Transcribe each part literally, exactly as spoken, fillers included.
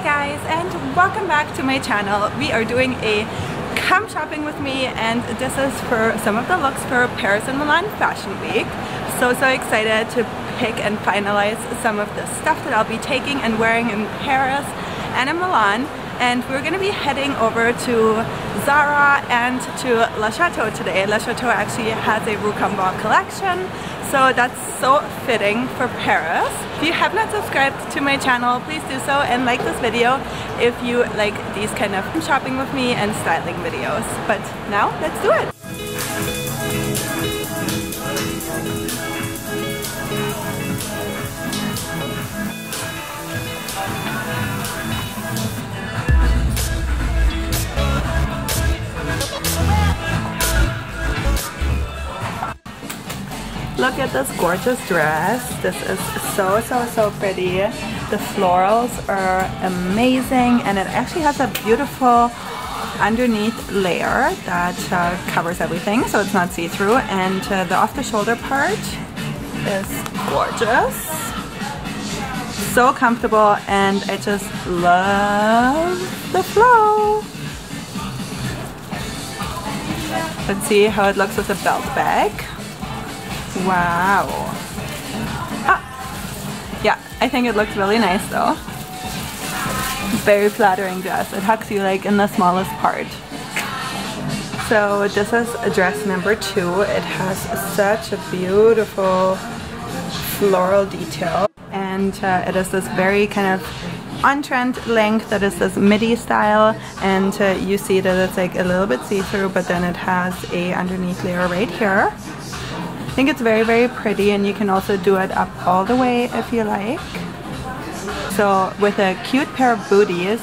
Hi guys, and welcome back to my channel. We are doing a come shopping with me, and this is for some of the looks for Paris and Milan Fashion Week. So so excited to pick and finalize some of the stuff that I'll be taking and wearing in Paris and in Milan. And we're gonna be heading over to Zara and to Le Chateau today. Le Chateau actually has a Rue Cambon collection, so that's so fitting for Paris. If you have not subscribed to my channel, please do so and like this video if you like these kind of shopping with me and styling videos. But now, let's do it! Look at this gorgeous dress. This is so, so, so pretty. The florals are amazing, and it actually has a beautiful underneath layer that uh, covers everything, so it's not see-through. And uh, the off-the-shoulder part is gorgeous. So comfortable, and I just love the flow. Let's see how it looks with the belt bag. Wow. Ah, yeah, I think it looks really nice though. Very flattering dress. It hugs you like in the smallest part. So this is dress number two. It has such a beautiful floral detail. And uh, it is this very kind of on-trend length that is this midi style. And uh, you see that it's like a little bit see-through, but then it has a underneath layer right here. I think it's very, very pretty, and you can also do it up all the way if you like. So with a cute pair of booties,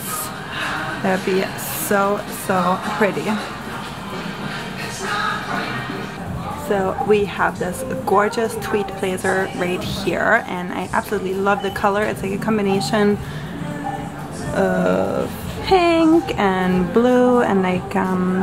that'd be so, so pretty. So we have this gorgeous tweed blazer right here, and I absolutely love the color. It's like a combination of pink and blue, and like um,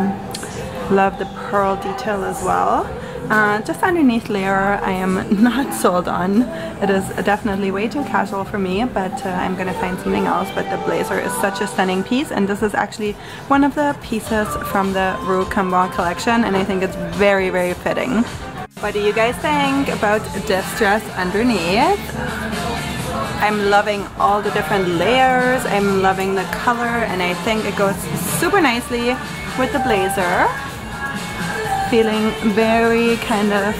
love the pearl detail as well. Uh, just underneath layer I am not sold on. It is definitely way too casual for me, but uh, I'm gonna find something else. But the blazer is such a stunning piece, and this is actually one of the pieces from the Rue Cambon collection, and I think it's very, very fitting. What do you guys think about this dress underneath? I'm loving all the different layers, I'm loving the color, and I think it goes super nicely with the blazer. Feeling very kind of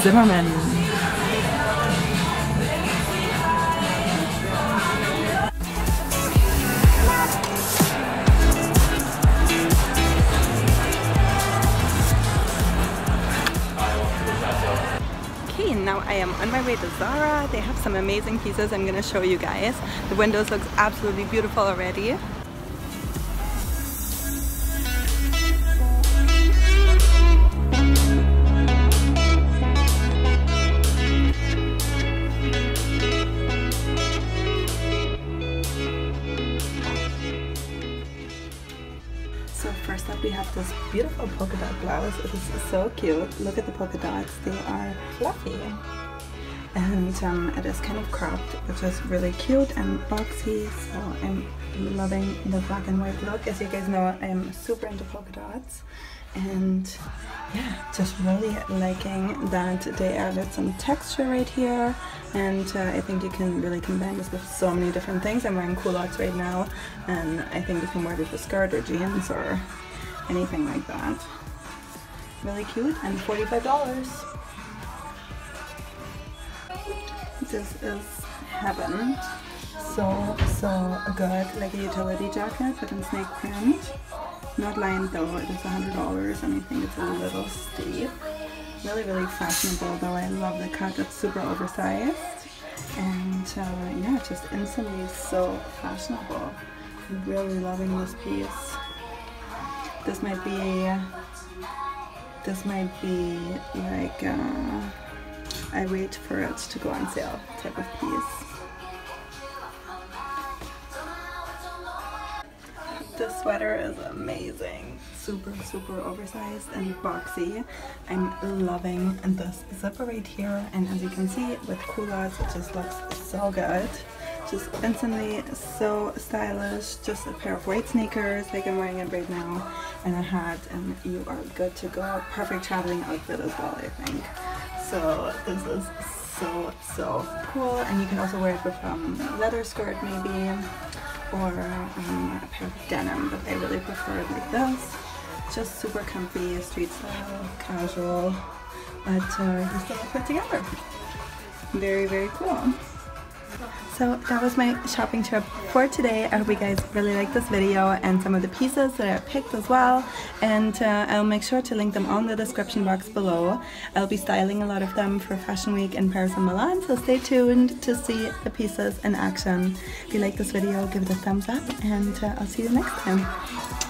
Zimmerman. Okay, now I am on my way to Zara. They have some amazing pieces I'm gonna show you guys. The windows look absolutely beautiful already. We have this beautiful polka dot blouse. It is so cute. Look at the polka dots. They are fluffy. And um, it is kind of cropped, which is really cute and boxy. So I'm loving the black and white look. As you guys know, I'm super into polka dots. And yeah, just really liking that they added some texture right here. And uh, I think you can really combine this with so many different things. I'm wearing culottes right now, and I think you can wear it with a skirt or jeans or anything like that. Really cute, and forty-five dollars. This is heaven. So, so good. Like a utility jacket, but in snake print. Not lined though, it is one hundred dollars, and I think it's a little steep. Really, really fashionable though. I love the cut, it's super oversized. And uh, yeah, just instantly so fashionable. I'm really loving this piece. This might be, this might be like, uh, I wait for it to go on sale type of piece. This sweater is amazing. Super, super oversized and boxy. I'm loving this zipper right here. And as you can see, with culottes, it just looks so good. just instantly so stylish. Just a pair of white sneakers, like I'm wearing it right now, and a hat, and you are good to go. Perfect traveling outfit as well, I think. So this is so, so cool, and you can also wear it with um, a leather skirt maybe, or um, a pair of denim, but I really prefer it like this. Just super comfy, street style, casual, but uh, you still put together. Very, very cool. So that was my shopping trip for today. I hope you guys really liked this video and some of the pieces that I picked as well, and uh, I'll make sure to link them on the description box below. I'll be styling a lot of them for Fashion Week in Paris and Milan, so stay tuned to see the pieces in action. If you like this video, give it a thumbs up, and uh, I'll see you next time.